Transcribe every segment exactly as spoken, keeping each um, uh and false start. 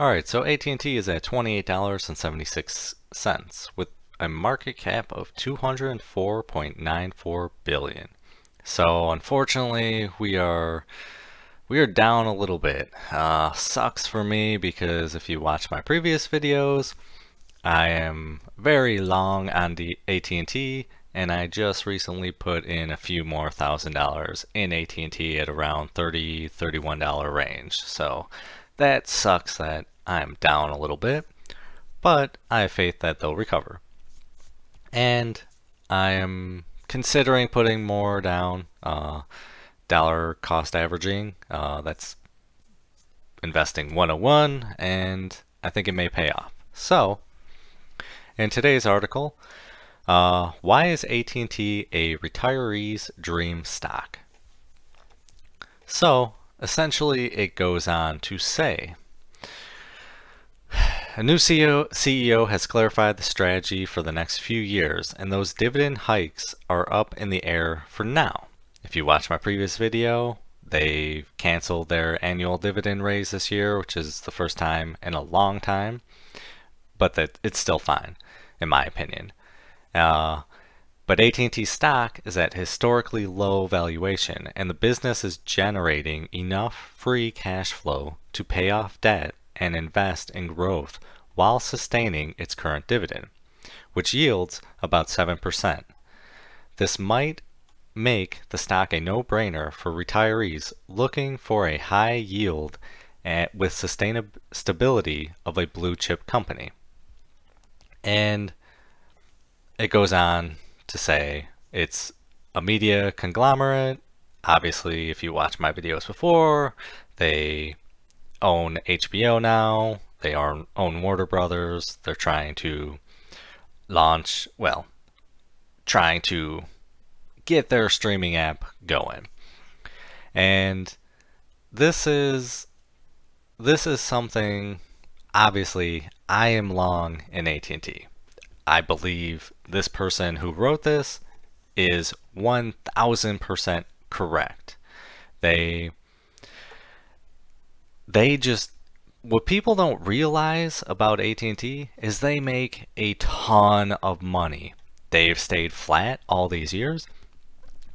Alright, so A T and T is at twenty-eight dollars and seventy-six cents with a market cap of two hundred four point nine four billion dollars. So unfortunately, we are we are down a little bit. Uh, sucks for me because if you watch my previous videos, I am very long on the A T and T, and I just recently put in a few more thousand dollars in A T and T at around thirty, thirty-one dollar range. So that sucks that I'm down a little bit, but I have faith that they'll recover. And I am considering putting more down, uh, dollar cost averaging. Uh, that's investing one oh one, and I think it may pay off. So in today's article, uh, why is A T and T a retiree's dream stock? So essentially it goes on to say, a new C E O has clarified the strategy for the next few years, and those dividend hikes are up in the air for now. If you watch my previous video, they canceled their annual dividend raise this year, which is the first time in a long time, but that it's still fine, in my opinion. Uh, but A T and T stock is at historically low valuation, and the business is generating enough free cash flow to pay off debt and invest in growth while sustaining its current dividend, which yields about seven percent. This might make the stock a no-brainer for retirees looking for a high yield at, with sustainable stability of a blue chip company. And it goes on to say it's a media conglomerate. Obviously, if you watch my videos before, they own H B O now, they own Warner Brothers, they're trying to launch, well, trying to get their streaming app going. And this is, this is something, obviously, I am long in A T and T. I believe this person who wrote this is one thousand percent correct. They... They just, what people don't realize about A T and T is they make a ton of money. They've stayed flat all these years,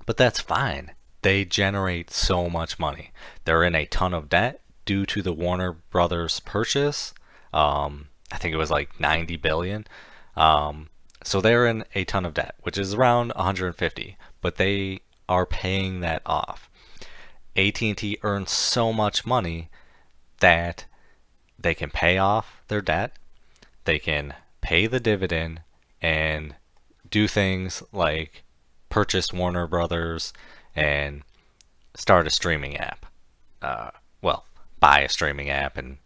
but that's fine. They generate so much money. They're in a ton of debt due to the Warner Brothers purchase. Um, I think it was like ninety billion. Um, so they're in a ton of debt, which is around one hundred fifty, but they are paying that off. A T and T earns so much money that they can pay off their debt, they can pay the dividend, and do things like purchase Warner Brothers and start a streaming app. Uh, well, buy a streaming app and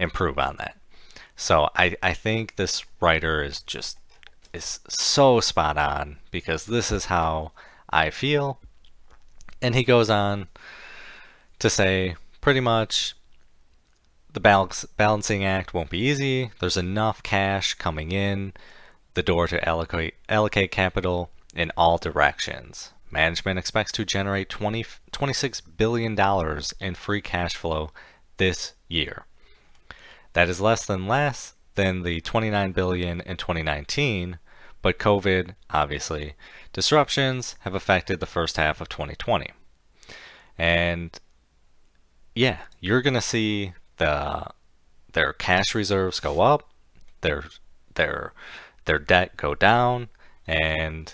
improve on that. So I, I think this writer is just is so spot on, because this is how I feel. And he goes on to say pretty much, the balance, balancing act won't be easy. There's enough cash coming in the door to allocate, allocate capital in all directions. Management expects to generate twenty-six billion dollars in free cash flow this year. That is less than less than the twenty-nine billion dollars in twenty nineteen, but COVID, obviously, disruptions have affected the first half of twenty twenty. And yeah, you're going to see The, their cash reserves go up, their their their debt go down, and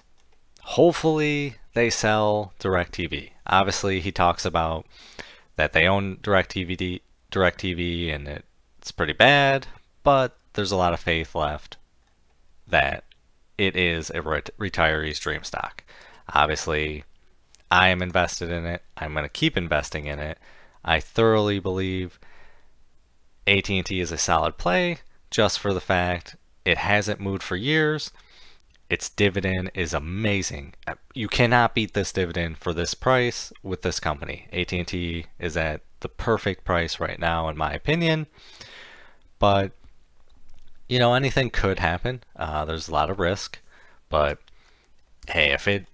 hopefully they sell DirecTV. Obviously, he talks about that they own DirecTV, DirecTV, and it, it's pretty bad, but there's a lot of faith left that it is a ret retiree's dream stock. Obviously, I am invested in it. I'm going to keep investing in it. I thoroughly believe A T and T is a solid play just for the fact it hasn't moved for years. Its dividend is amazing. You cannot beat this dividend for this price with this company. A T and T is at the perfect price right now, in my opinion. But, you know, anything could happen. Uh, there's a lot of risk. But, hey, if it,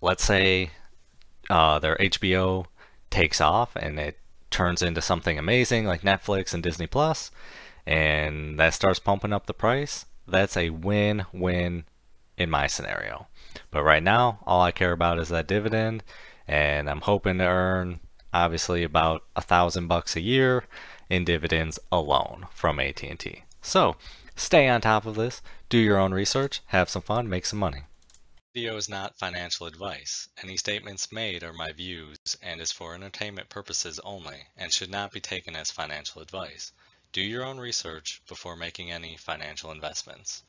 let's say uh, their H B O takes off and it turns into something amazing like Netflix and Disney Plus, and that starts pumping up the price, that's a win-win in my scenario. But right now, all I care about is that dividend, and I'm hoping to earn obviously about a thousand bucks a year in dividends alone from A T and T. So stay on top of this, do your own research, have some fun, make some money. This video is not financial advice. Any statements made are my views and is for entertainment purposes only and should not be taken as financial advice. Do your own research before making any financial investments.